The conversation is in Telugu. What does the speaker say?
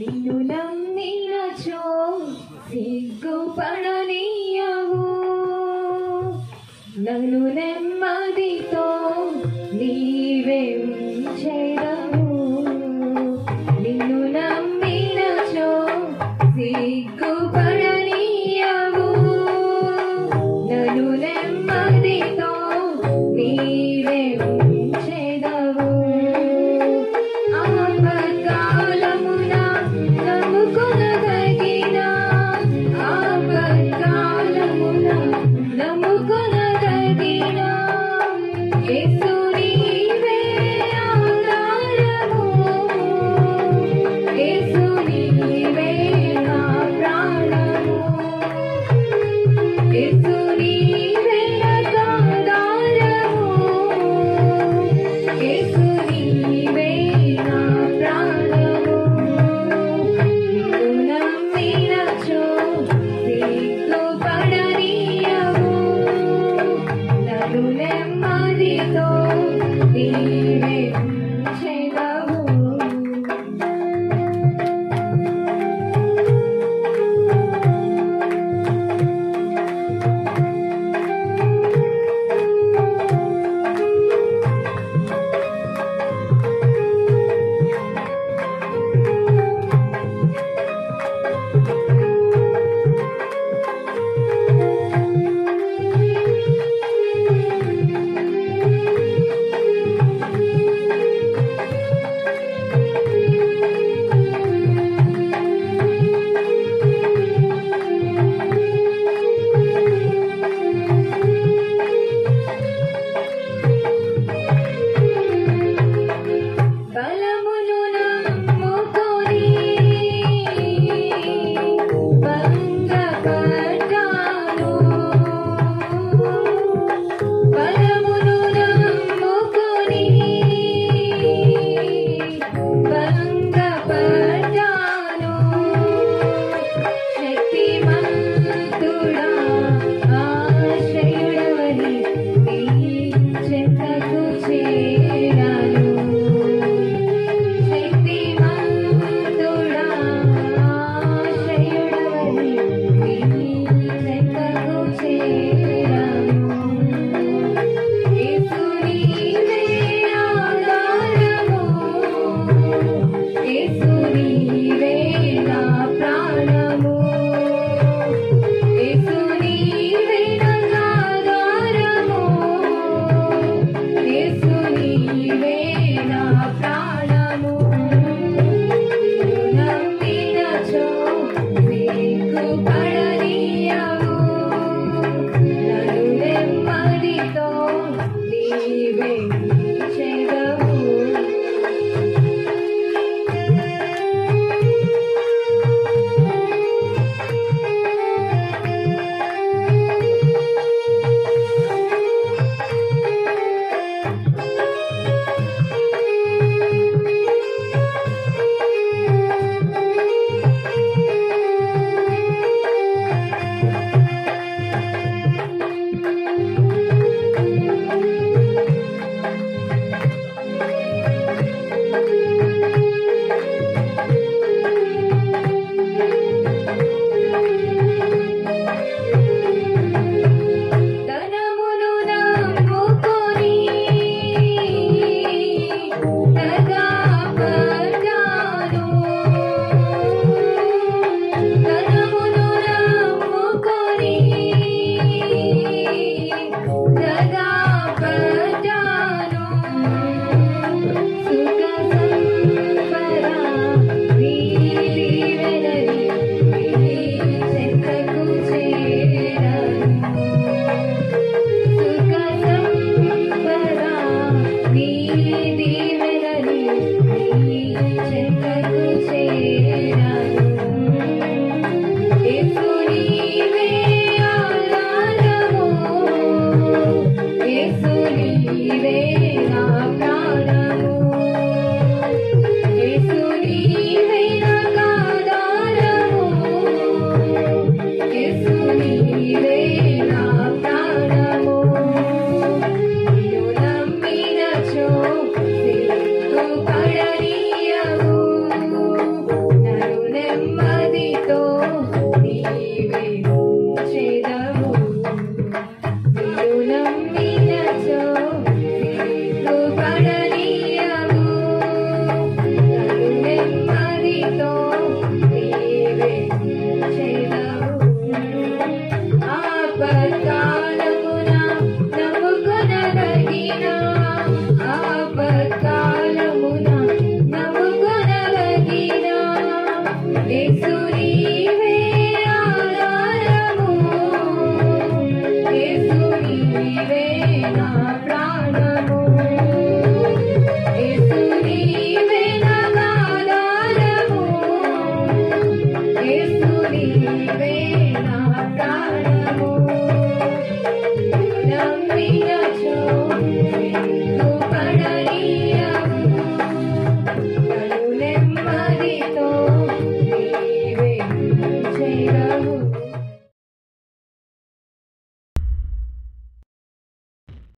నిన్ను నమ్మినచో సిగ్గు పడనియ్యవు, నన్ను నెమ్మదితో నీవే ఉంచెదవు. నిన్ను నమ్మినచో సిగ్గు పడనియ్యవు, నన్ను నెమ్మదితో నీవే ఉంచెదవు.